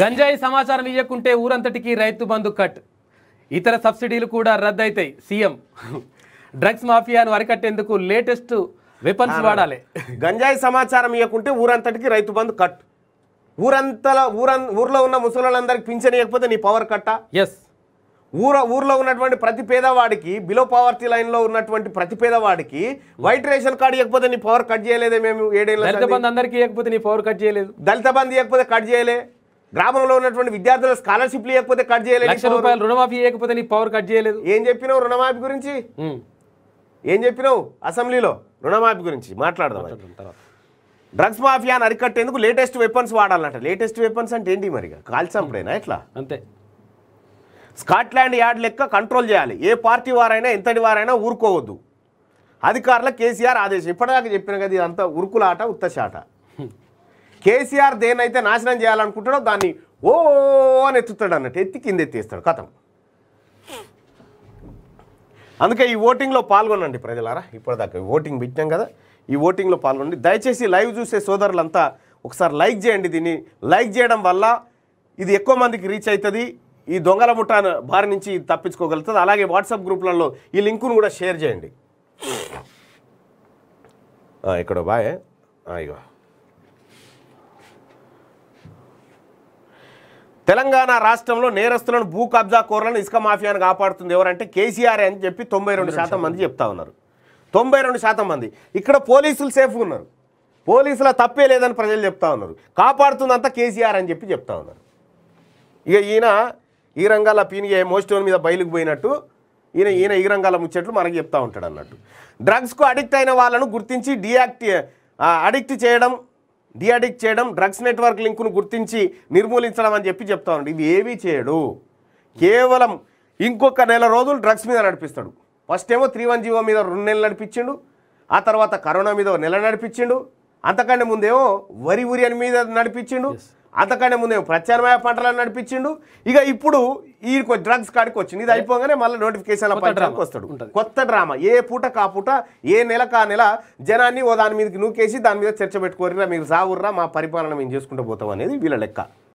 గంజాయి సమాచారం ఇయ్యకుంటే ఊరంతటికి రైతు బంధు కట్, ఇతర సబ్సిడీలు కూడా రద్దయితాయి. సీఎం డ్రగ్స్ మాఫియాను అరికట్టేందుకు లేటెస్ట్ వెపన్స్ వాడాలి. గంజాయి సమాచారం ఇయ్యకుంటే ఊరంతటికి రైతు బంధు కట్, ఊర్లో ఉన్న ముసలోళ్ళందరికీ పింఛన్ ఇవ్వకపోతే నీ పవర్ కట్టా? ఎస్. ఊర్లో ఉన్నటువంటి ప్రతి పేదవాడికి, బిలో పావర్టీ లైన్లో ఉన్నటువంటి ప్రతి పేదవాడికి వైట్ రేషన్ కార్డు ఇవ్వకపోతే నీ పవర్ కట్ చేయలేదే మేము ఏడేళ్ళ. దళిత బంధు అందరికీ ఇవ్వకపోతే నీ పవర్ కట్ చేయలేదు. దళిత బంధు ఇవ్వకపోతే కట్ చేయలే. గ్రామంలో ఉన్నటువంటి విద్యార్థుల స్కాలర్షిప్లు ఇవ్వకపోతే కట్ చేయలేదు. ₹1,00,000 రుణమాఫీ ఇవ్వకపోతే నీ పవర్ కట్ చేయలేదు. ఏం చెప్పినావు రుణమాఫీ గురించి? ఏం చెప్పినావు అసెంబ్లీలో? రుణమాఫీ గురించి మాట్లాడదాం. డ్రగ్స్ మాఫియాను అరికట్టేందుకు లేటెస్ట్ వెపన్స్ వాడాలంట. లేటెస్ట్ వెపన్స్ అంటే ఏంటి మరి? కాల్చంపడైనా ఎట్లా? అంతే. స్కాట్లాండ్ యార్డ్ లెక్క కంట్రోల్ చేయాలి. ఏ పార్టీ వారైనా ఎంతటి వారైనా ఊరుకోవద్దు. అధికారుల కేసీఆర్ ఆదేశం. ఇప్పటిదాకా చెప్పిన కదా ఇదంతా ఉరుకులాట, ఉత్తశాట. కేసీఆర్ దేన్నైతే నాశనం చేయాలనుకుంటాడో దాన్ని ఓ అని ఎత్తుతాడు అన్నట్టు, ఎత్తి కింద ఎత్తేస్తాడు. కథం. అందుకే ఈ ఓటింగ్లో పాల్గొనండి ప్రజలారా. ఇప్పటిదాకా ఓటింగ్ పెట్టినాం కదా, ఈ ఓటింగ్లో పాల్గొనండి. దయచేసి లైవ్ చూసే సోదరులంతా ఒకసారి లైక్ చేయండి. దీన్ని లైక్ చేయడం వల్ల ఇది ఎక్కువ మందికి రీచ్ అవుతుంది, ఈ దొంగల ముఠా బారి నుంచి తప్పించుకోగలుగుతుంది. అలాగే వాట్సాప్ గ్రూప్లలో ఈ లింకును కూడా షేర్ చేయండి. ఇక్కడ బాయ్ అయ్యో. తెలంగాణ రాష్ట్రంలో నేరస్తులను, భూ కబ్జా కోరలను, ఇసుక మాఫియాను కాపాడుతుంది ఎవరంటే కేసీఆర్ అని చెప్పి 92% మంది చెప్తా ఉన్నారు. 92% మంది. ఇక్కడ పోలీసులు సేఫ్గా ఉన్నారు, పోలీసుల తప్పే లేదని ప్రజలు చెప్తా ఉన్నారు. కాపాడుతుందంతా కేసీఆర్ అని చెప్పి చెప్తా ఉన్నారు. ఇక ఈయన ఈ రంగాల పీనిగే మోస్టోన్ మీద బయలుకు పోయినట్టు ఈయన ఈ రంగాల ముచ్చట్లు మనకు చెప్తా ఉంటాడు అన్నట్టు. డ్రగ్స్కు అడిక్ట్ అయిన వాళ్ళను గుర్తించి డీ అడిక్ట్ చేయడం, డ్రగ్స్ నెట్వర్క్ లింకును గుర్తించి నిర్మూలించడం అని చెప్పి చెప్తా ఉన్నాడు. ఇవి ఏవి చేయడు. కేవలం ఇంకొక నెల రోజులు డ్రగ్స్ మీద నడిపిస్తాడు. ఫస్ట్ ఏమో 310 మీద 2 నెలలు నడిపించిండు, ఆ తర్వాత కరోనా మీద 1 నెల నడిపించిండు, అంతకంటే ముందేమో వరి ఉరియన్ మీద నడిపించిండు, అంతకంటే ముందేమో ప్రత్యామ్నాయ పంటలను నడిపించిండు, ఇక ఇప్పుడు ఈ డ్రగ్స్ కాడికి వచ్చింది. ఇది అయిపోగానే మళ్ళీ నోటిఫికేషన్ల పట్టడానికి వస్తాడు. కొత్త డ్రామా. ఏ పూట కా పూట, ఏ నెల కా నెల జనాన్ని ఓ దాని మీదకి నూకేసి దాని మీద చర్చ పెట్టుకోరిరా, మీరు సావుర్రా, మా పరిపాలన మేము చేసుకుంటూ పోతాం అనేది వీళ్ళ లెక్క.